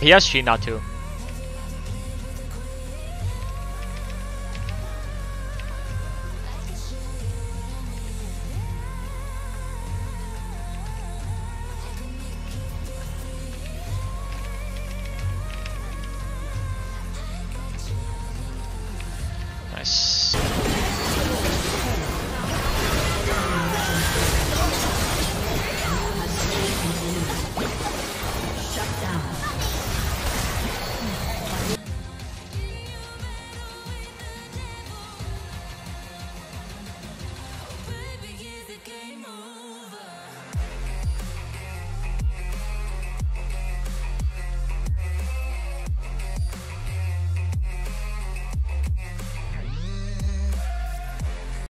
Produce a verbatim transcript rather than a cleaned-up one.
He has Sheena too.